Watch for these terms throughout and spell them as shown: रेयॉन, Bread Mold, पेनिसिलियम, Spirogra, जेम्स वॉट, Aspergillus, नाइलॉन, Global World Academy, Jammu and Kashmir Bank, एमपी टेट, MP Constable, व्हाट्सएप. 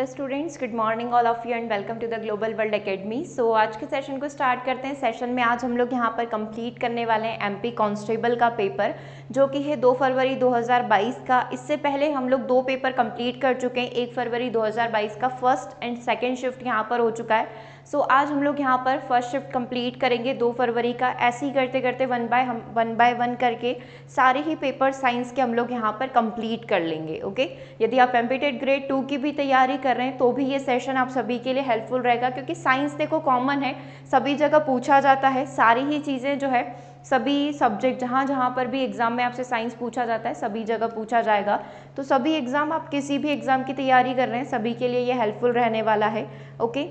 Hello students, good morning all of you and welcome to the Global world Academy. So आज के session को start करते हैं। Session में आज हम लोग यहाँ पर कंप्लीट करने वाले हैं एमपी कांस्टेबल का पेपर, जो कि है 2 फरवरी 2022 का। इससे पहले हम लोग 2 पेपर कंप्लीट कर चुके हैं। 1 फरवरी 2022 का फर्स्ट एंड सेकेंड शिफ्ट यहाँ पर हो चुका है। सो आज हम लोग यहाँ पर फर्स्ट शिफ्ट कंप्लीट करेंगे 2 फरवरी का। ऐसे ही करते करते वन बाय वन करके सारे ही पेपर साइंस के हम लोग यहाँ पर कंप्लीट कर लेंगे। ओके, यदि आप एमपी टेट ग्रेड 2 की भी तैयारी कर रहे हैं तो भी ये सेशन आप सभी के लिए हेल्पफुल रहेगा, क्योंकि साइंस देखो कॉमन है, सभी जगह पूछा जाता है। सारी ही चीज़ें जो है, सभी सब्जेक्ट जहाँ पर भी एग्ज़ाम में आपसे साइंस पूछा जाता है, सभी जगह पूछा जाएगा। तो सभी एग्ज़ाम, आप किसी भी एग्ज़ाम की तैयारी कर रहे हैं, सभी के लिए ये हेल्पफुल रहने वाला है। ओके,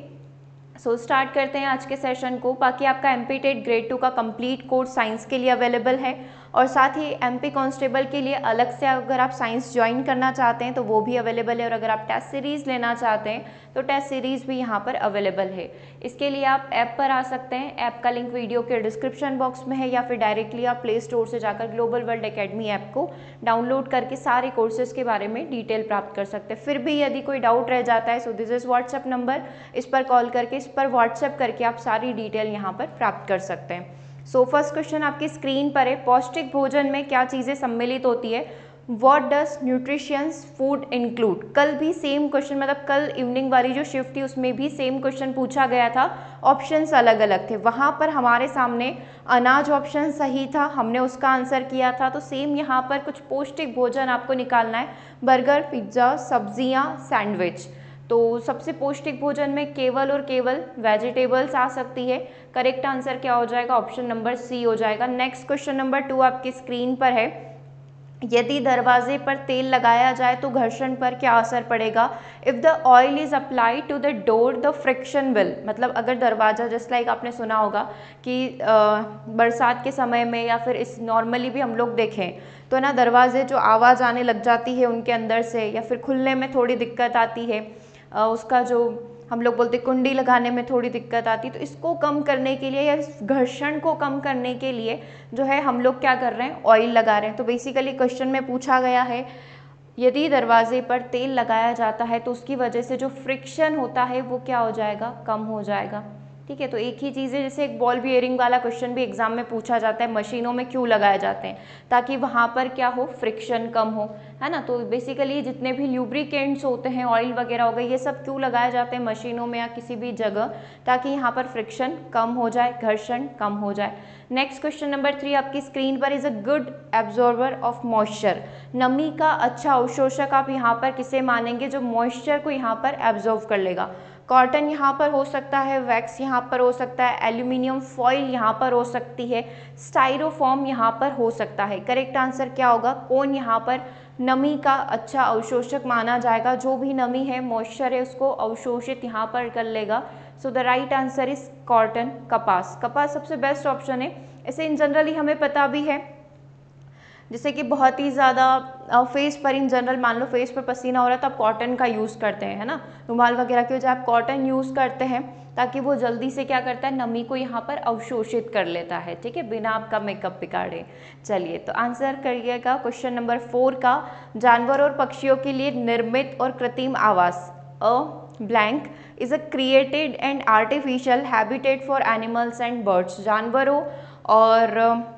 सो स्टार्ट करते हैं आज के सेशन को। बाकी आपका एमपी टेट ग्रेड 2 का कंप्लीट कोर्स साइंस के लिए अवेलेबल है, और साथ ही एमपी कांस्टेबल के लिए अलग से अगर आप साइंस ज्वाइन करना चाहते हैं तो वो भी अवेलेबल है, और अगर आप टेस्ट सीरीज़ लेना चाहते हैं तो टेस्ट सीरीज़ भी यहाँ पर अवेलेबल है। इसके लिए आप ऐप पर आ सकते हैं। ऐप का लिंक वीडियो के डिस्क्रिप्शन बॉक्स में है, या फिर डायरेक्टली आप प्ले स्टोर से जाकर ग्लोबल वर्ल्ड एकेडमी ऐप को डाउनलोड करके सारे कोर्सेज़ के बारे में डिटेल प्राप्त कर सकते हैं। फिर भी यदि कोई डाउट रह जाता है, so this is व्हाट्सएप number, इस पर कॉल करके, इस पर व्हाट्सएप करके आप सारी डिटेल यहाँ पर प्राप्त कर सकते हैं। सो फर्स्ट क्वेश्चन आपकी स्क्रीन पर है, पौष्टिक भोजन में क्या चीज़ें सम्मिलित होती है? What does nutritions food include? कल भी सेम क्वेश्चन, मतलब कल इवनिंग वाली जो शिफ्ट थी उसमें भी सेम क्वेश्चन पूछा गया था, ऑप्शंस अलग अलग थे। वहाँ पर हमारे सामने अनाज ऑप्शन सही था, हमने उसका आंसर किया था। तो सेम यहाँ पर कुछ पौष्टिक भोजन आपको निकालना है, बर्गर, पिज्ज़ा, सब्जियाँ, सैंडविच। तो सबसे पौष्टिक भोजन में केवल और केवल वेजिटेबल्स आ सकती है। करेक्ट आंसर क्या हो जाएगा? ऑप्शन नंबर सी हो जाएगा। नेक्स्ट क्वेश्चन नंबर 2 आपकी स्क्रीन पर है, यदि दरवाजे पर तेल लगाया जाए तो घर्षण पर क्या असर पड़ेगा? If the oil is apply to the door the friction will, मतलब अगर दरवाज़ा, जस्ट लाइक आपने सुना होगा कि बरसात के समय में या फिर इस नॉर्मली भी हम लोग देखें तो ना, दरवाजे जो आवाज़ आने लग जाती है उनके अंदर से, या फिर खुलने में थोड़ी दिक्कत आती है, उसका जो हम लोग बोलते कुंडी लगाने में थोड़ी दिक्कत आती, तो इसको कम करने के लिए या घर्षण को कम करने के लिए जो है हम लोग क्या कर रहे हैं, ऑयल लगा रहे हैं। तो बेसिकली क्वेश्चन में पूछा गया है, यदि दरवाजे पर तेल लगाया जाता है तो उसकी वजह से जो फ्रिक्शन होता है वो क्या हो जाएगा, कम हो जाएगा। ठीक है, तो एक ही चीज़ है। जैसे एक बॉल बियरिंग वाला क्वेश्चन भी एग्जाम में पूछा जाता है, मशीनों में क्यों लगाए जाते हैं? ताकि वहाँ पर क्या हो, फ्रिक्शन कम हो, है ना। तो बेसिकली जितने भी ल्यूब्रिकेंट्स होते हैं, ऑयल वगैरह हो गए, ये सब क्यों लगाए जाते हैं मशीनों में या किसी भी जगह? ताकि यहाँ पर फ्रिक्शन कम हो जाए, घर्षण कम हो जाए। नेक्स्ट क्वेश्चन नंबर 3 आपकी स्क्रीन पर, is a good absorber of moisture. नमी का अच्छा अवशोषक आप यहाँ पर किसे मानेंगे? जो मॉइस्चर को यहाँ पर एब्जॉर्व कर लेगा। कॉटन यहाँ पर हो सकता है, वैक्स यहाँ पर हो सकता है, एल्यूमिनियम फॉइल यहाँ पर हो सकती है, स्टाइरोफॉम यहाँ पर हो सकता है। करेक्ट आंसर क्या होगा? कौन यहाँ पर नमी का अच्छा अवशोषक माना जाएगा? जो भी नमी है, मॉइस्चर है, उसको अवशोषित यहाँ पर कर लेगा। So the right answer is cotton, कपास। कपास सबसे बेस्ट ऑप्शन है। ऐसे इन जनरली हमें पता भी है, जैसे कि बहुत ही ज़्यादा फेस पर, इन जनरल मान लो फेस पर पसीना हो रहा है तो आप कॉटन का यूज़ करते हैं, है ना। रुमाल वगैरह की वजह आप कॉटन यूज़ करते हैं, ताकि वो जल्दी से क्या करता है, नमी को यहाँ पर अवशोषित कर लेता है। ठीक है, बिना आपका मेकअप बिगाड़े। चलिए, तो आंसर करिएगा क्वेश्चन नंबर 4 का, जानवर और पक्षियों के लिए निर्मित और कृत्रिम आवास a blank is a created and artificial habitat for animals and birds. जानवरों और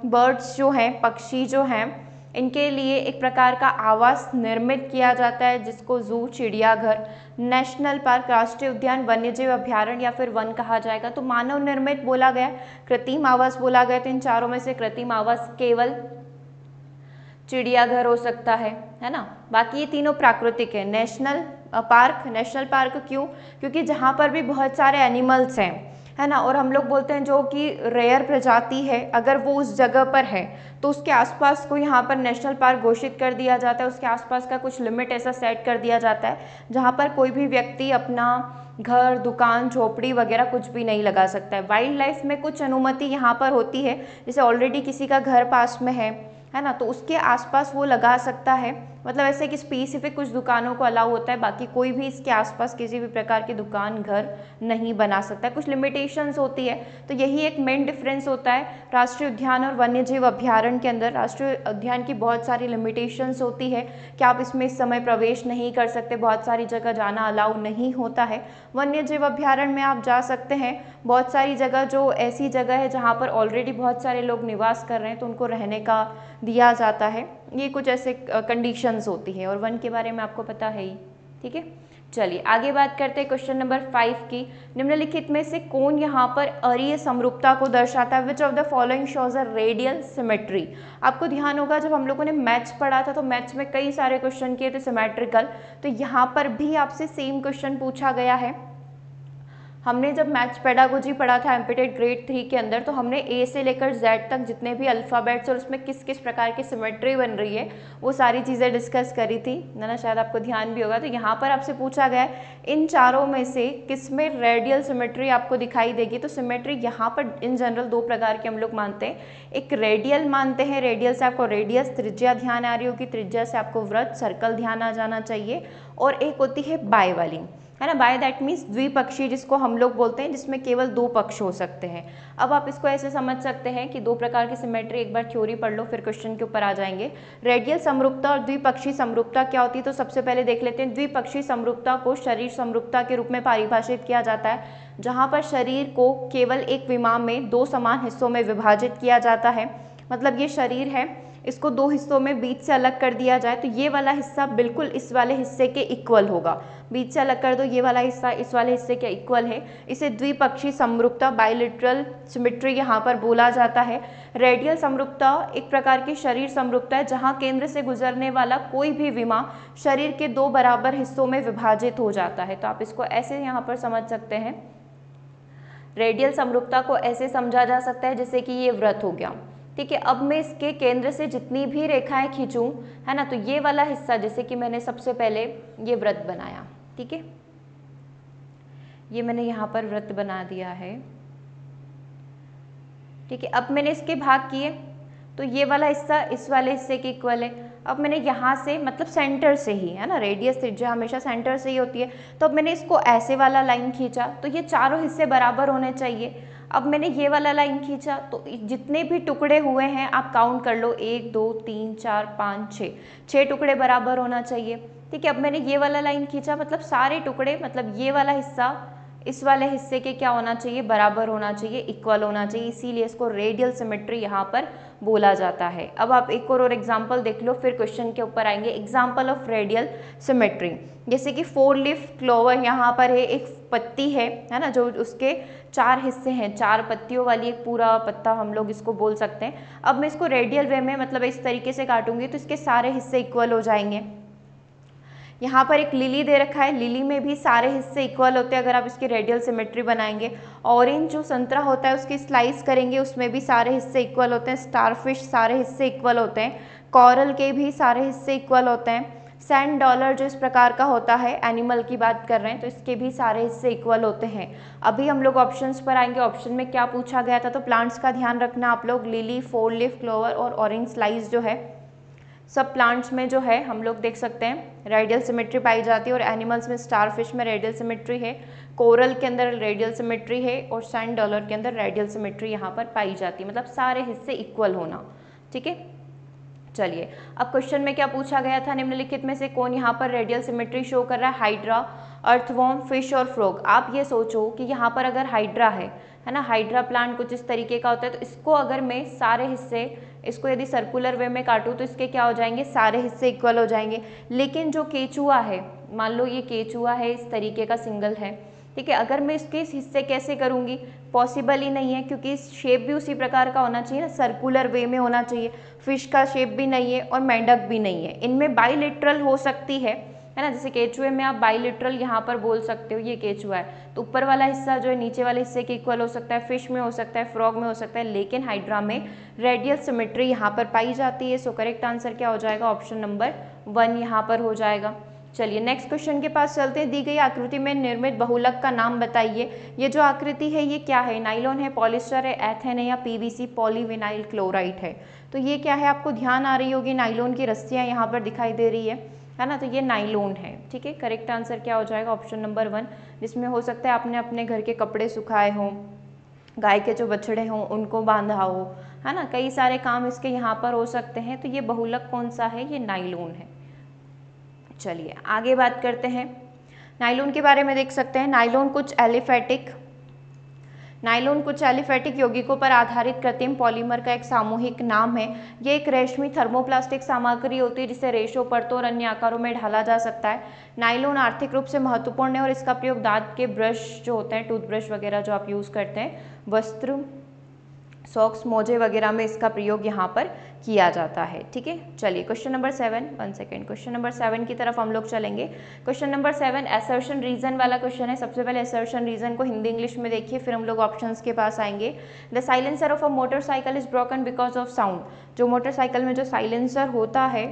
बर्ड्स जो हैं, पक्षी जो हैं, इनके लिए एक प्रकार का आवास निर्मित किया जाता है, जिसको जू, चिड़ियाघर, नेशनल पार्क, राष्ट्रीय उद्यान, वन्यजीव अभ्यारण्य या फिर वन कहा जाएगा। तो मानव निर्मित बोला गया, कृत्रिम आवास बोला गया, तो इन चारों में से कृत्रिम आवास केवल चिड़ियाघर हो सकता है ना। बाकी ये तीनों प्राकृतिक है। नेशनल पार्क क्यों? क्योंकि जहाँ पर भी बहुत सारे एनिमल्स हैं, है ना, और हम लोग बोलते हैं जो कि रेयर प्रजाति है, अगर वो उस जगह पर है तो उसके आसपास को यहाँ पर नेशनल पार्क घोषित कर दिया जाता है। उसके आसपास का कुछ लिमिट ऐसा सेट कर दिया जाता है जहाँ पर कोई भी व्यक्ति अपना घर, दुकान, झोपड़ी वगैरह कुछ भी नहीं लगा सकता है। वाइल्ड लाइफ में कुछ अनुमति यहाँ पर होती है, जैसे ऑलरेडी किसी का घर पास में है ना, तो उसके आसपास वो लगा सकता है, मतलब ऐसे कि स्पेसिफिक कुछ दुकानों को अलाउ होता है, बाकी कोई भी इसके आसपास किसी भी प्रकार की दुकान घर नहीं बना सकता, कुछ लिमिटेशंस होती है। तो यही एक मेन डिफरेंस होता है राष्ट्रीय उद्यान और वन्य जीव अभ्यारण्य के अंदर। राष्ट्रीय उद्यान की बहुत सारी लिमिटेशंस होती है कि आप इसमें इस समय प्रवेश नहीं कर सकते, बहुत सारी जगह जाना अलाउ नहीं होता है। वन्य जीव अभ्यारण्य में आप जा सकते हैं, बहुत सारी जगह जो ऐसी जगह है जहाँ पर ऑलरेडी बहुत सारे लोग निवास कर रहे हैं तो उनको रहने का दिया जाता है। ये कुछ ऐसे कंडीशंस होती है और वन के बारे में आपको पता है ही, ठीक है। चलिए आगे बात करते हैं क्वेश्चन नंबर 5 की। निम्नलिखित में से कौन यहाँ पर अरीय समरूपता को दर्शाता है? Which of the following shows a radial symmetry. आपको ध्यान होगा जब हम लोगों ने मैथ्स पढ़ा था तो मैथ्स में कई सारे क्वेश्चन किए थे सिमेट्रिकल, तो यहाँ पर भी आपसे सेम क्वेश्चन पूछा गया है। हमने जब मैथ्स पेडागोजी पढ़ा था एमपी टेट ग्रेड 3 के अंदर, तो हमने ए से लेकर जेड तक जितने भी अल्फ़ाबेट्स और उसमें किस किस प्रकार की सिमेट्री बन रही है वो सारी चीज़ें डिस्कस करी थी ना, शायद आपको ध्यान भी होगा। तो यहाँ पर आपसे पूछा गया है इन चारों में से किस में रेडियल सिमेट्री आपको दिखाई देगी। तो सिमेट्री यहाँ पर इन जनरल दो प्रकार के हम लोग मानते हैं, एक रेडियल मानते हैं, रेडियल से आपको रेडियस त्रिज्या ध्यान आ रही होगी, त्रिज्या से आपको वृत्त सर्कल ध्यान आ जाना चाहिए, और एक होती है बाय वाली, है ना, बाय दैट मीन्स द्विपक्षी जिसको हम लोग बोलते हैं, जिसमें केवल दो पक्ष हो सकते हैं। अब आप इसको ऐसे समझ सकते हैं कि दो प्रकार की सिमेट्री, एक बार थ्योरी पढ़ लो फिर क्वेश्चन के ऊपर आ जाएंगे। रेडियल समरूपता और द्विपक्षी समरूपता क्या होती है तो सबसे पहले देख लेते हैं। द्विपक्षी समरूपता को शरीर समरूपता के रूप में परिभाषित किया जाता है, जहाँ पर शरीर को केवल एक विमान में दो समान हिस्सों में विभाजित किया जाता है। मतलब ये शरीर है, इसको दो हिस्सों में बीच से अलग कर दिया जाए तो ये वाला हिस्सा बिल्कुल इस वाले हिस्से के इक्वल होगा, बीच से अलग कर दो ये वाला हिस्सा इस वाले हिस्से के इक्वल है। इसे द्विपक्षी समरूपता बायलैटरल सिमेट्री यहाँ पर बोला जाता है। रेडियल समरूपता एक प्रकार की शरीर समरूपता है, जहाँ केंद्र से गुजरने वाला कोई भी विमा शरीर के दो बराबर हिस्सों में विभाजित हो जाता है। तो आप इसको ऐसे यहाँ पर समझ सकते हैं, रेडियल समरूपता को ऐसे समझा जा सकता है जैसे कि ये वृत्त हो गया, ठीक है। अब मैं इसके केंद्र से जितनी भी रेखाएं खींचूं, है ना, तो ये वाला हिस्सा, जैसे कि मैंने सबसे पहले ये वृत्त बनाया, ठीक है, ये मैंने यहाँ पर वृत्त बना दिया है, ठीक है। अब मैंने इसके भाग किए तो ये वाला हिस्सा इस वाले हिस्से के इक्वल है। अब मैंने यहाँ से, मतलब सेंटर से ही, है ना, रेडियस त्रिज्या हमेशा सेंटर से ही होती है, तो अब मैंने इसको ऐसे वाला लाइन खींचा तो ये चारों हिस्से बराबर होने चाहिए। अब मैंने ये वाला लाइन खींचा तो जितने भी टुकड़े हुए हैं आप काउंट कर लो, 1 2 3 4 5 6 टुकड़े बराबर होना चाहिए, ठीक है। अब मैंने ये वाला लाइन खींचा, मतलब सारे टुकड़े, मतलब ये वाला हिस्सा इस वाले हिस्से के क्या होना चाहिए, बराबर होना चाहिए, इक्वल होना चाहिए, इसीलिए इसको रेडियल सिमेट्री यहाँ पर बोला जाता है। अब आप एक और एग्जाम्पल देख लो फिर क्वेश्चन के ऊपर आएंगे। एग्जाम्पल ऑफ रेडियल सिमेट्री, जैसे कि 4 लीफ क्लोवर यहाँ पर है, एक पत्ती है ना, जो उसके चार हिस्से हैं, चार पत्तियों वाली एक पूरा पत्ता हम लोग इसको बोल सकते हैं। अब मैं इसको रेडियल वे में, मतलब इस तरीके से काटूंगी तो इसके सारे हिस्से इक्वल हो जाएंगे। यहाँ पर एक लिली दे रखा है, लिली में भी सारे हिस्से इक्वल होते हैं अगर आप इसकी रेडियल सिमेट्री बनाएंगे। ऑरेंज जो संतरा होता है उसकी स्लाइस करेंगे, उसमें भी सारे हिस्से इक्वल होते हैं। स्टारफिश सारे हिस्से इक्वल होते हैं, कॉरल के भी सारे हिस्से इक्वल होते हैं। सैंड डॉलर जो इस प्रकार का होता है, एनिमल की बात कर रहे हैं, तो इसके भी सारे हिस्से इक्वल होते हैं। अभी हम लोग ऑप्शंस पर आएंगे, ऑप्शन में क्या पूछा गया था तो प्लांट्स का ध्यान रखना आप लोग, लिली, 4 लीफ क्लोवर और ऑरेंज स्लाइस जो है, सब प्लांट्स में जो है हम लोग देख सकते हैं रेडियल सिमेट्री पाई जाती है। और एनिमल्स में स्टारफिश में रेडियल सिमेट्री है, कोरल के अंदर रेडियल सिमेट्री है और सैंड डॉलर के अंदर रेडियल सिमेट्री यहाँ पर पाई जाती है, मतलब सारे हिस्से इक्वल होना, ठीक है। चलिए अब क्वेश्चन में क्या पूछा गया था, निम्नलिखित में से कौन यहाँ पर रेडियल सिमेट्री शो कर रहा है? हाइड्रा, अर्थवॉर्म, फिश और फ्रॉग। आप ये सोचो कि यहाँ पर अगर हाइड्रा है ना, हाइड्रा प्लांट कुछ इस तरीके का होता है, तो इसको अगर मैं सारे हिस्से, इसको यदि सर्कुलर वे में काटूँ तो इसके क्या हो जाएंगे, सारे हिस्से इक्वल हो जाएंगे। लेकिन जो केचुआ है, मान लो ये केचुआ है, इस तरीके का सिंगल है, ठीक है, अगर मैं इसके इस हिस्से कैसे करूँगी, पॉसिबल ही नहीं है, क्योंकि शेप भी उसी प्रकार का होना चाहिए ना, सर्कुलर वे में होना चाहिए। फिश का शेप भी नहीं है और मेंढक भी नहीं है। इनमें बाइलेटरल हो सकती है ना, जैसे केचुए में आप बाइलेटरल यहाँ पर बोल सकते हो, ये केचुआ है तो ऊपर वाला हिस्सा जो है नीचे वाले हिस्से के इक्वल हो सकता है, फिश में हो सकता है, फ्रॉग में हो सकता है, लेकिन हाइड्रा में रेडियल सिमेट्री यहाँ पर पाई जाती है। सो करेक्ट आंसर क्या हो जाएगा, ऑप्शन नंबर 1 यहाँ पर हो जाएगा। चलिए नेक्स्ट क्वेश्चन के पास चलते हैं। दी गई आकृति में निर्मित बहुलक का नाम बताइए। ये जो आकृति है ये क्या है, नाइलॉन है, पॉलिस्टर है, एथेन है या पीवीसी पॉलीविनाइल क्लोराइड है। तो ये क्या है, आपको ध्यान आ रही होगी नाइलॉन की रस्सियाँ यहाँ पर दिखाई दे रही है ना, तो ये नाइलॉन है। ठीक है, करेक्ट आंसर क्या हो जाएगा, ऑप्शन नंबर 1, जिसमें हो सकता है आपने अपने घर के कपड़े सुखाए हों, गाय के जो बछड़े हों उनको बांधा हो, है ना, कई सारे काम इसके यहाँ पर हो सकते हैं। तो ये बहुलक कौन सा है, ये नाइलॉन है। चलिए आगे बात करते हैं, नाइलॉन के बारे में देख सकते हैं। नाइलॉन कुछ एलिफैटिक यौगिकों पर आधारित कृत्रिम पॉलीमर का एक सामूहिक नाम है। ये एक रेशमी थर्मोप्लास्टिक सामग्री होती है जिसे रेशों, परतों और अन्य आकारों में ढाला जा सकता है। नाइलॉन आर्थिक रूप से महत्वपूर्ण है और इसका प्रयोग दांत के ब्रश जो होते हैं, टूथब्रश वगैरह जो आप यूज़ करते हैं, वस्त्र, सॉक्स, मोजे वगैरह में इसका प्रयोग यहाँ पर किया जाता है। ठीक है, चलिए क्वेश्चन नंबर 7 की तरफ हम लोग चलेंगे। क्वेश्चन नंबर 7 असर्शन रीजन वाला क्वेश्चन है। सबसे पहले असर्शन रीजन को हिंदी इंग्लिश में देखिए, फिर हम लोग ऑप्शंस के पास आएंगे। The silencer of a motorcycle is broken because of sound. जो मोटरसाइकिल में जो साइलेंसर होता है,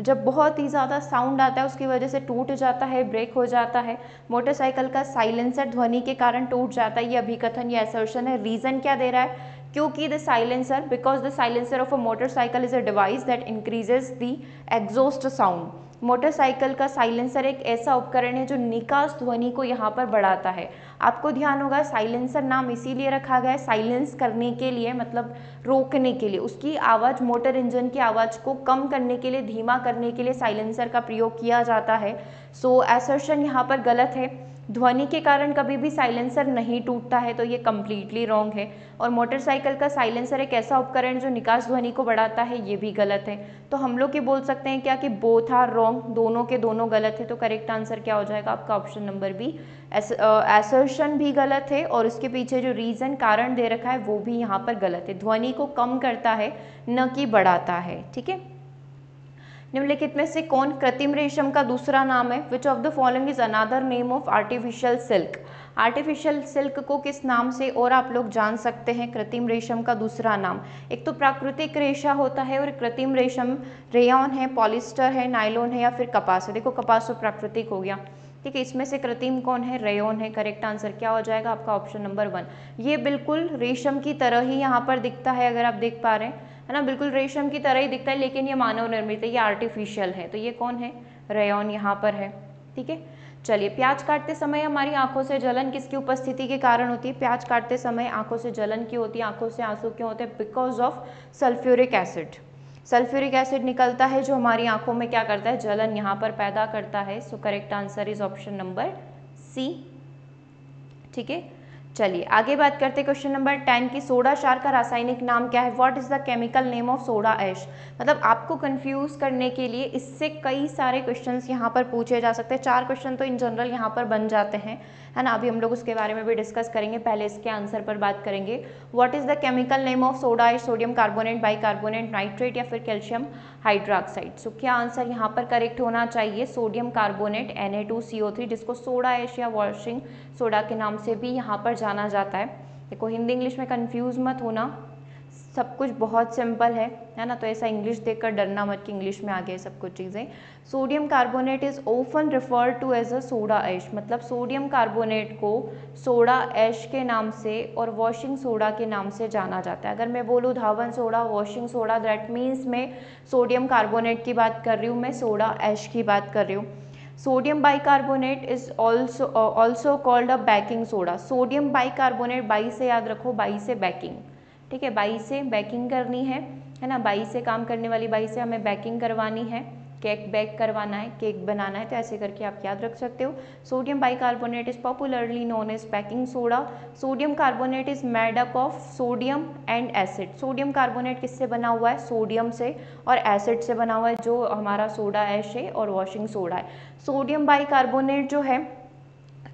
जब बहुत ही ज़्यादा साउंड आता है उसकी वजह से टूट जाता है, ब्रेक हो जाता है। मोटरसाइकिल का साइलेंसर ध्वनि के कारण टूट जाता है। ये अभिकथन, ये असर्शन है। रीज़न क्या दे रहा है, क्योंकि the silencer, because the silencer of a motorcycle is a device that increases the exhaust sound. Motorcycle का साइलेंसर एक ऐसा उपकरण है जो निकास ध्वनि को यहाँ पर बढ़ाता है। आपको ध्यान होगा साइलेंसर नाम इसीलिए रखा गया है, साइलेंस करने के लिए, मतलब रोकने के लिए, उसकी आवाज़, मोटर इंजन की आवाज़ को कम करने के लिए, धीमा करने के लिए साइलेंसर का प्रयोग किया जाता है। सो असर्शन यहाँ पर गलत है। ध्वनि के कारण कभी भी साइलेंसर नहीं टूटता है, तो ये कम्प्लीटली रॉन्ग है। और मोटरसाइकिल का साइलेंसर एक ऐसा उपकरण जो निकास ध्वनि को बढ़ाता है, ये भी गलत है। तो हम लोग ये बोल सकते हैं क्या कि बोथ आर रॉन्ग, दोनों के दोनों गलत है। तो करेक्ट आंसर क्या हो जाएगा आपका, ऑप्शन नंबर बी, असर्शन भी गलत है और उसके पीछे जो रीज़न, कारण दे रखा है वो भी यहाँ पर गलत है। ध्वनि को कम करता है, न कि बढ़ाता है। ठीक है, निम्नलिखित में से कौन कृत्रिम रेशम का दूसरा नाम है। Which of the following is another name of artificial silk. Artificial silk को किस नाम से और आप लोग जान सकते हैं कृत्रिम रेशम का दूसरा नाम। एक तो प्राकृतिक रेशा होता है और कृत्रिम रेशम रेयॉन है, पॉलिस्टर है, नाइलॉन है या फिर कपास है। देखो कपास तो प्राकृतिक हो गया, ठीक है, इसमें से कृत्रिम कौन है, रेयॉन है। करेक्ट आंसर क्या हो जाएगा आपका, ऑप्शन नंबर 1। ये बिल्कुल रेशम की तरह ही यहाँ पर दिखता है, अगर आप देख पा रहे हैं, है ना, बिल्कुल रेशम की तरह ही दिखता है, लेकिन ये मानव निर्मित है, ये आर्टिफिशियल है। तो ये कौन है, रेयॉन यहाँ पर है। ठीक है, चलिए प्याज काटते समय हमारी आंखों से जलन किसकी उपस्थिति के कारण होती है। प्याज काटते समय आंखों से जलन क्यों होती है, आंखों से आंसू क्यों होते हैं, because of sulphuric acid. Sulphuric acid निकलता है जो हमारी आंखों में क्या करता है, जलन यहाँ पर पैदा करता है। So correct answer is option number C. ठीक है, चलिए आगे बात करते हैं क्वेश्चन नंबर 10 की। सोडा क्षार का रासायनिक नाम क्या है। What is the chemical name of soda ash. मतलब आपको कंफ्यूज करने के लिए इससे कई सारे क्वेश्चंस यहाँ पर पूछे जा सकते हैं। 4 क्वेश्चन तो इन जनरल यहाँ पर बन जाते हैं, है ना, अभी हम लोग उसके बारे में भी डिस्कस करेंगे, पहले इसके आंसर पर बात करेंगे। What is the chemical name of soda ash, sodium carbonate, bicarbonate, nitrate या फिर कैल्शियम हाइड्रोक्साइड। सो क्या आंसर यहाँ पर करेक्ट होना चाहिए, सोडियम कार्बोनेट Na2CO3, जिसको सोडा ऐश या वॉशिंग सोडा के नाम से भी यहाँ पर जाना जाता है। देखो हिंदी इंग्लिश में कंफ्यूज मत होना, सब कुछ बहुत सिंपल है ना, तो ऐसा इंग्लिश देखकर डरना मत कि इंग्लिश में आ गया सब कुछ चीज़ें। Sodium carbonate is often referred to as a soda ash, मतलब सोडियम कार्बोनेट को सोडा ऐश के नाम से और वॉशिंग सोडा के नाम से जाना जाता है। अगर मैं बोलूँ धावन soda, washing soda, that means मैं सोडियम कार्बोनेट की बात कर रही हूँ, मैं सोडा ऐश की बात कर रही हूँ। Sodium bicarbonate is also called a baking soda. Sodium bicarbonate, bi से याद रखो, बाई से बेकिंग, ठीक है, बाई से बेकिंग करनी है ना, बाई से काम करने वाली बाई से हमें बेकिंग करवानी है, केक बेक करवाना है, केक बनाना है, तो ऐसे करके आप याद रख सकते हो। Sodium bicarbonate is popularly known as baking soda. Sodium carbonate is made up of sodium and acid. Sodium carbonate किससे बना हुआ है, सोडियम से और एसिड से बना हुआ है, जो हमारा सोडा ऐश है और वॉशिंग सोडा है। सोडियम बाइकार्बोनेट जो है,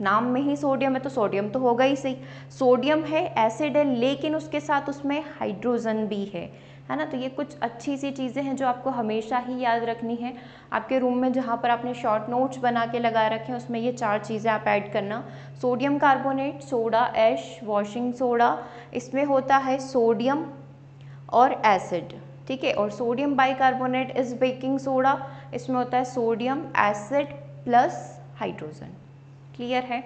नाम में ही सोडियम है तो सोडियम तो होगा ही सही, सोडियम है, एसिड है, लेकिन उसके साथ उसमें हाइड्रोजन भी है ना। तो ये कुछ अच्छी सी चीज़ें हैं जो आपको हमेशा ही याद रखनी है। आपके रूम में जहाँ पर आपने शॉर्ट नोट्स बना के लगा रखे हैं उसमें ये 4 चीज़ें आप ऐड करना। Sodium carbonate, soda ash, washing soda, इसमें होता है सोडियम और एसिड, ठीक है। और sodium bicarbonate is baking soda, इसमें होता है sodium, acid plus hydrogen. Clear है।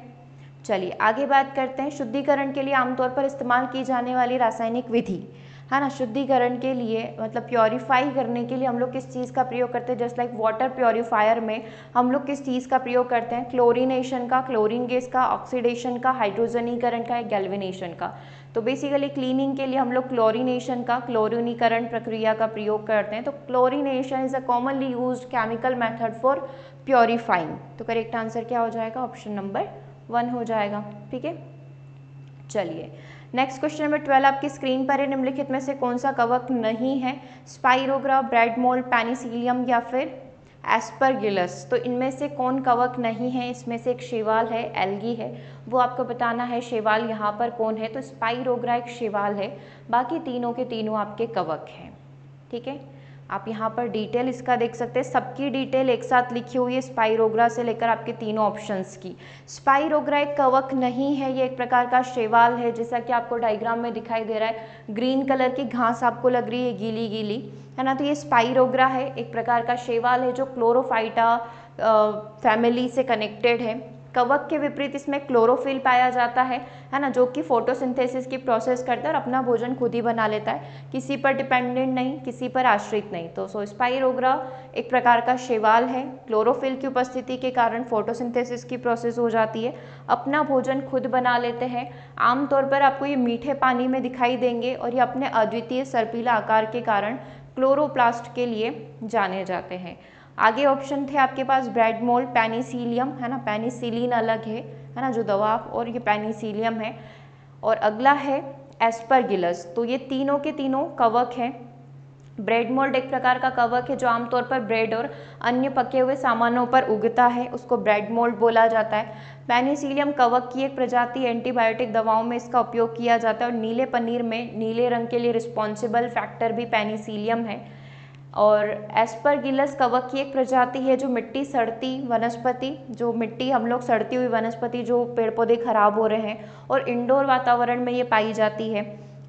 चलिए आगे बात करते हैं शुद्धिकरण के लिए आमतौर पर इस्तेमाल की जाने वाली रासायनिक विधि, है ना। शुद्धिकरण के लिए मतलब प्योरीफाई करने के लिए हम लोग किस चीज़ का प्रयोग करते हैं, जस्ट लाइक वाटर प्योरीफायर में हम लोग किस चीज़ का प्रयोग करते हैं, क्लोरीनेशन का, क्लोरीन गैस का, ऑक्सीडेशन का, हाइड्रोजनीकरण का, गैल्वेनेशन का। तो बेसिकली क्लीनिंग के लिए हम लोग क्लोरीनेशन का, क्लोरीनीकरण प्रक्रिया का प्रयोग करते हैं। तो chlorination is a commonly use chemical method for purifying. तो करेक्ट आंसर क्या हो जाएगा, ऑप्शन नंबर 1 हो जाएगा। ठीक है, चलिए नेक्स्ट क्वेश्चन नंबर 12 आपकी स्क्रीन पर है। निम्नलिखित में से कौन सा कवक नहीं है, स्पाइरोग्रा, ब्रेड मोल्ड, पेनिसिलियम या फिर एस्परगिलस। तो इनमें से कौन कवक नहीं है, इसमें से एक शैवाल है, एल्गी है, वो आपको बताना है शैवाल यहाँ पर कौन है। तो स्पाइरोग्रा एक शैवाल है, बाकी तीनों के तीनों आपके कवक हैं। ठीक है, आप यहाँ पर डिटेल इसका देख सकते हैं, सबकी डिटेल एक साथ लिखी हुई है स्पाइरोग्रा से लेकर आपके तीनों ऑप्शंस की। स्पाइरोग्रा एक कवक नहीं है, ये एक प्रकार का शैवाल है, जैसा कि आपको डायग्राम में दिखाई दे रहा है, ग्रीन कलर की घास आपको लग रही है गीली गीली, है ना। तो ये स्पाइरोग्रा है, एक प्रकार का शैवाल है जो क्लोरोफाइटा फैमिली से कनेक्टेड है। कवक के विपरीत इसमें क्लोरोफिल पाया जाता है ना, जो कि फोटोसिंथेसिस की प्रोसेस करता है और अपना भोजन खुद ही बना लेता है, किसी पर डिपेंडेंट नहीं, किसी पर आश्रित नहीं। तो स्पाइरोग्रा एक प्रकार का शैवाल है, क्लोरोफिल की उपस्थिति के कारण फोटोसिंथेसिस की प्रोसेस हो जाती है, अपना भोजन खुद बना लेते हैं। आमतौर पर आपको ये मीठे पानी में दिखाई देंगे और ये अपने अद्वितीय सर्पिला आकार के कारण क्लोरोप्लास्ट के लिए जाने जाते हैं। आगे ऑप्शन थे आपके पास ब्रेड मोल्ड, पेनिसिलियम, है ना, पेनिसिलिन अलग है ना, जो दवा, और ये पेनिसिलियम है, और अगला है एस्परगिलस। तो ये तीनों के तीनों कवक हैं। ब्रेड मोल्ड एक प्रकार का कवक है जो आमतौर पर ब्रेड और अन्य पके हुए सामानों पर उगता है, उसको ब्रेड मोल्ड बोला जाता है। पेनिसिलियम कवक की एक प्रजाति, एंटीबायोटिक दवाओं में इसका उपयोग किया जाता है, और नीले पनीर में नीले रंग के लिए रिस्पॉन्सिबल फैक्टर भी पेनिसिलियम है। और एस्परगिलस कवक की एक प्रजाति है जो मिट्टी सड़ती वनस्पति, जो मिट्टी हम लोग सड़ती हुई वनस्पति, जो पेड़ पौधे खराब हो रहे हैं, और इंडोर वातावरण में ये पाई जाती है।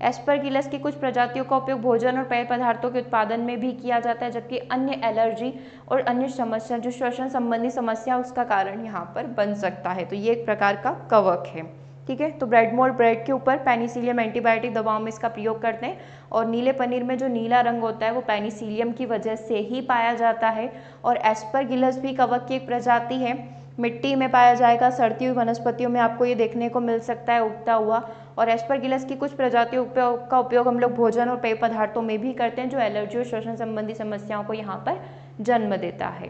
एस्परगिलस की कुछ प्रजातियों का उपयोग भोजन और पेय पदार्थों के उत्पादन में भी किया जाता है, जबकि अन्य एलर्जी और अन्य समस्या, जो श्वसन संबंधी समस्या, उसका कारण यहाँ पर बन सकता है। तो ये एक प्रकार का कवक है। ठीक है, तो ब्रेड मोल्ड ब्रेड के ऊपर, पेनिसिलियम एंटीबायोटिक दवाओं में इसका प्रयोग करते हैं, और नीले पनीर में जो नीला रंग होता है वो पेनिसिलियम की वजह से ही पाया जाता है। और एस्परगिलस भी कवक की एक प्रजाति है, मिट्टी में पाया जाएगा, सड़ती हुई वनस्पतियों में आपको ये देखने को मिल सकता है उगता हुआ। और एस्परगिलस की कुछ प्रजातियों का उपयोग हम लोग भोजन और पेय पदार्थों में भी करते हैं, जो एलर्जी और श्वसन संबंधी समस्याओं को यहाँ पर जन्म देता है।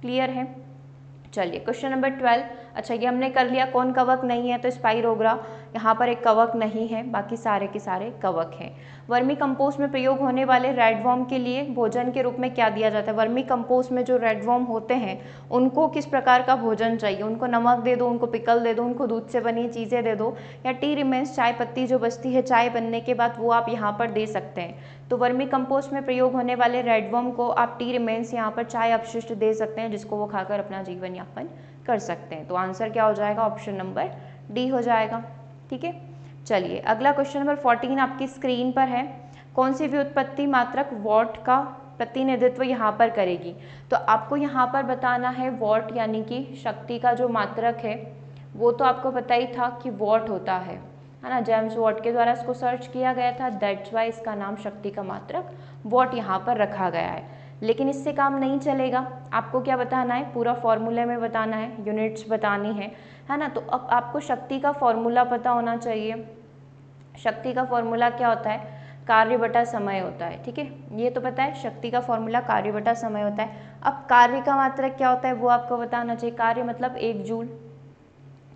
क्लियर है। चलिए क्वेश्चन नंबर 12, अच्छा ये हमने कर लिया कौन कवक नहीं है, तो स्पाइरोग्रा यहाँ पर एक कवक नहीं है, बाकी सारे के सारे कवक हैं। वर्मी कंपोस्ट में प्रयोग होने वाले रेडवर्म के लिए भोजन के रूप में क्या दिया जाता है। वर्मी कंपोस्ट में जो रेडवर्म होते हैं उनको किस प्रकार का भोजन चाहिए, उनको नमक दे दो, उनको पिकल दे दो, उनको दूध से बनी चीज़ें दे दो, या टी रिमेन्स, चाय पत्ती जो बचती है चाय बनने के बाद, वो आप यहाँ पर दे सकते हैं। तो वर्मी कंपोस्ट में प्रयोग होने वाले रेडवर्म को आप टी रिमेन्स, यहाँ पर चाय अपशिष्ट दे सकते हैं, जिसको वो खाकर अपना जीवन यापन कर सकते हैं। तो आंसर क्या हो जाएगा, ऑप्शन नंबर डी हो जाएगा। ठीक है, चलिए अगला क्वेश्चन नंबर 14 आपकी स्क्रीन पर है। कौन सी व्युत्पत्ति मात्रक वॉट का प्रतिनिधित्व यहाँ पर करेगी। तो आपको यहाँ पर बताना है वॉट यानी कि शक्ति का जो मात्रक है, वो तो आपको पता ही था कि वॉट होता है ना, जेम्स वॉट के द्वारा इसको सर्च किया गया था, दैट्स वाई इसका नाम शक्ति का मात्रक वॉट यहाँ पर रखा गया है। लेकिन इससे काम नहीं चलेगा, आपको क्या बताना है, पूरा फॉर्मूला में बताना है, यूनिट्स बतानी है ना। तो अब आपको शक्ति का फॉर्मूला पता होना चाहिए। शक्ति का फॉर्मूला क्या होता है, कार्य बटा समय होता है। ठीक है, ये तो पता है, शक्ति का फॉर्मूला कार्य बटा समय होता है। अब कार्य का मात्रक क्या होता है वो आपको बताना चाहिए। कार्य मतलब 1 जूल,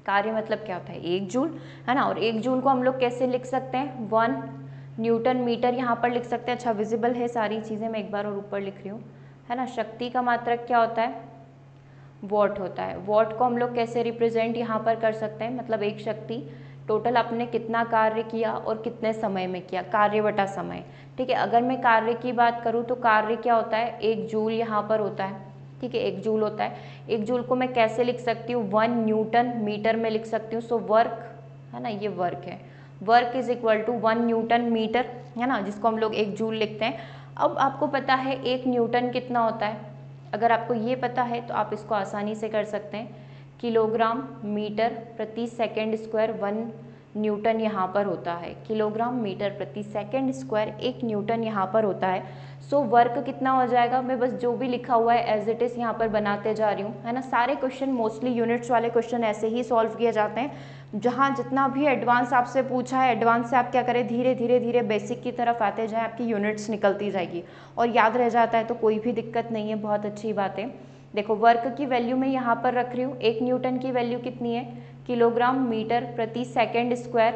कार्य मतलब क्या होता है 1 जूल, है ना। और 1 जूल को हम लोग कैसे लिख सकते हैं, 1 न्यूटन मीटर यहाँ पर लिख सकते हैं। अच्छा विजिबल है सारी चीज़ें, मैं एक बार और ऊपर लिख रही हूँ, है ना। शक्ति का मात्रक क्या होता है, वॉट होता है। वॉट को हम लोग कैसे रिप्रेजेंट यहाँ पर कर सकते हैं, मतलब एक शक्ति, टोटल आपने कितना कार्य किया और कितने समय में किया, कार्य बटा समय। ठीक है, अगर मैं कार्य की बात करूँ तो कार्य क्या होता है, 1 जूल यहाँ पर होता है। ठीक है, 1 जूल होता है। 1 जूल को मैं कैसे लिख सकती हूँ, 1 न्यूटन मीटर में लिख सकती हूँ। सो वर्क, है ना, ये वर्क है, work is equal to 1 newton metre, है ना, जिसको हम लोग 1 जूल लिखते हैं। अब आपको पता है 1 न्यूटन कितना होता है, अगर आपको ये पता है तो आप इसको आसानी से कर सकते हैं। किलोग्राम मीटर प्रति सेकंड स्क्वायर 1 न्यूटन यहाँ पर होता है। किलोग्राम मीटर प्रति सेकंड स्क्वायर 1 न्यूटन यहाँ पर होता है। सो वर्क कितना हो जाएगा, मैं बस जो भी लिखा हुआ है एज इट इज़ यहाँ पर बनाते जा रही हूँ, है ना। सारे क्वेश्चन मोस्टली यूनिट्स वाले क्वेश्चन ऐसे ही सॉल्व किए जाते हैं, जहाँ जितना भी एडवांस आपसे पूछा है एडवांस से आप क्या करें, धीरे धीरे धीरे बेसिक की तरफ आते जाएँ, आपकी यूनिट्स निकलती जाएगी और याद रह जाता है तो कोई भी दिक्कत नहीं है, बहुत अच्छी बात है। देखो वर्क की वैल्यू मैं यहाँ पर रख रही हूँ, 1 न्यूटन की वैल्यू कितनी है, किलोग्राम मीटर प्रति सेकंड स्क्वायर,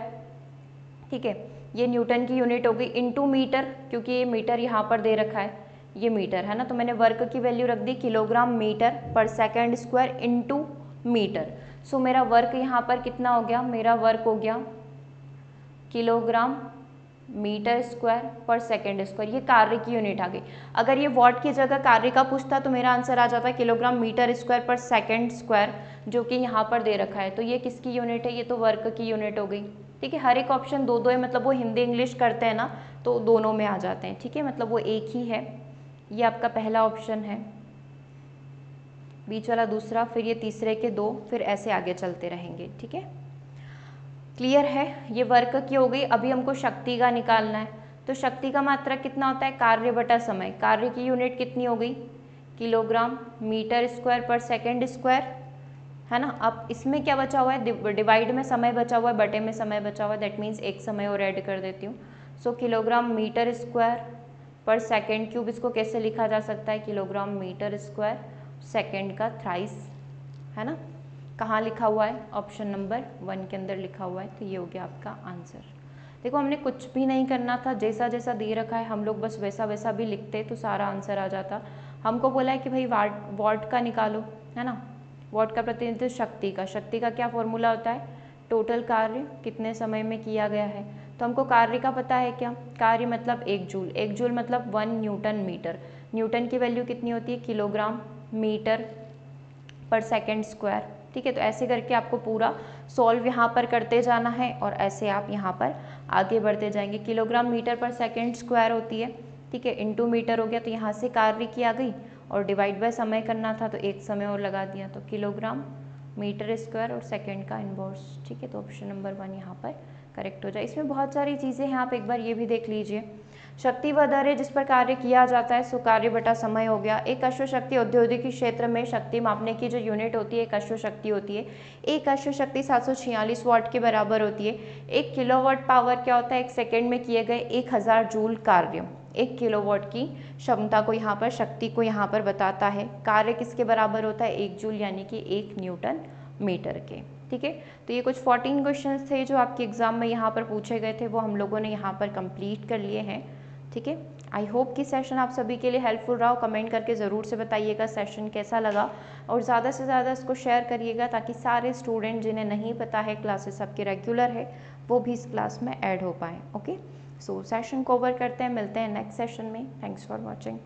ठीक है, ये न्यूटन की यूनिट होगी, इनटू मीटर, क्योंकि ये मीटर यहाँ पर दे रखा है, ये मीटर है ना, तो मैंने वर्क की वैल्यू रख दी kilogram metre per second square into metre. So मेरा वर्क यहाँ पर कितना हो गया, मेरा वर्क हो गया kilogram metre square per second square, ये कार्य की यूनिट आ गई। अगर ये वॉट की जगह कार्य का पूछता तो मेरा आंसर आ जाता है kilogram metre square per second square, जो कि यहाँ पर दे रखा है, तो ये किसकी यूनिट है, ये तो वर्क की यूनिट हो गई। ठीक है, हर एक ऑप्शन दो दो है, मतलब वो हिंदी इंग्लिश करते हैं ना तो दोनों में आ जाते हैं, ठीक है, मतलब वो एक ही है। ये आपका पहला ऑप्शन है, बीच वाला दूसरा, फिर ये तीसरे के दो, फिर ऐसे आगे चलते रहेंगे, ठीक है, क्लियर है। ये वर्क की हो गई। अभी हमको शक्ति का निकालना है, तो शक्ति का मात्रक कितना होता है, कार्य बटा समय। कार्य की यूनिट कितनी हो गई, kilogram metre square per second square, है ना। अब इसमें क्या बचा हुआ है, डिवाइड में समय बचा हुआ है, बटे में समय बचा हुआ है, दैट मीन्स एक समय और ऐड कर देती हूँ। So kilogram metre square per second cube, इसको कैसे लिखा जा सकता है, किलोग्राम मीटर स्क्वायर सेकेंड का थ्राइस, है ना, कहाँ लिखा हुआ है, ऑप्शन नंबर 1 के अंदर लिखा हुआ है, तो ये हो गया आपका आंसर। देखो हमने कुछ भी नहीं करना था, जैसा जैसा दे रखा है हम लोग बस वैसा वैसा भी लिखते तो सारा आंसर आ जाता। हमको बोला है कि भाई वाट का निकालो, है ना, वाट का प्रतिनिधित्व शक्ति का, शक्ति का क्या फॉर्मूला होता है, टोटल कार्य कितने समय में किया गया है। तो हमको कार्य का पता है क्या, कार्य मतलब 1 जूल, 1 जूल मतलब 1 न्यूटन मीटर, न्यूटन की वैल्यू कितनी होती है, kilogram metre per second square, ठीक है। तो ऐसे करके आपको पूरा सॉल्व यहाँ पर करते जाना है और ऐसे आप यहाँ पर आगे बढ़ते जाएंगे। Kilogram metre per second square होती है, ठीक है, इनटू मीटर हो गया, तो यहाँ से कार्य की आ गई और डिवाइड बाय समय करना था तो एक समय और लगा दिया, तो किलोग्राम मीटर स्क्वायर और सेकंड का इनवर्स, ठीक है, तो ऑप्शन नंबर 1 यहाँ पर करेक्ट हो जाए। इसमें बहुत सारी चीज़ें हैं, आप एक बार ये भी देख लीजिए। शक्ति वह दर है जिस पर कार्य किया जाता है, सो कार्य बटा समय हो गया। एक अश्व शक्ति औद्योगिकी क्षेत्र में शक्ति मापने की जो यूनिट होती है एक अश्व शक्ति होती है। एक अश्व शक्ति 746 वाट के बराबर होती है। 1 किलोवाट पावर क्या होता है, एक सेकेंड में किए गए 1000 जूल कार्य, 1 किलोवाट की क्षमता को यहाँ पर, शक्ति को यहाँ पर बताता है। कार्य किसके बराबर होता है, 1 जूल यानी कि 1 न्यूटन मीटर के, ठीक है। तो ये कुछ 14 क्वेश्चंस थे जो आपके एग्ज़ाम में यहाँ पर पूछे गए थे, वो हम लोगों ने यहाँ पर कंप्लीट कर लिए हैं, ठीक है। आई होप कि सेशन आप सभी के लिए हेल्पफुल रहा हो। कमेंट करके ज़रूर से बताइएगा सेशन कैसा लगा और ज़्यादा से ज़्यादा इसको शेयर करिएगा ताकि सारे स्टूडेंट जिन्हें नहीं पता है क्लासेस आपके रेगुलर है वो भी इस क्लास में ऐड हो पाएँ। ओके, सो सेशन को ओवर करते हैं, मिलते हैं नेक्स्ट सेशन में। Thanks for watching.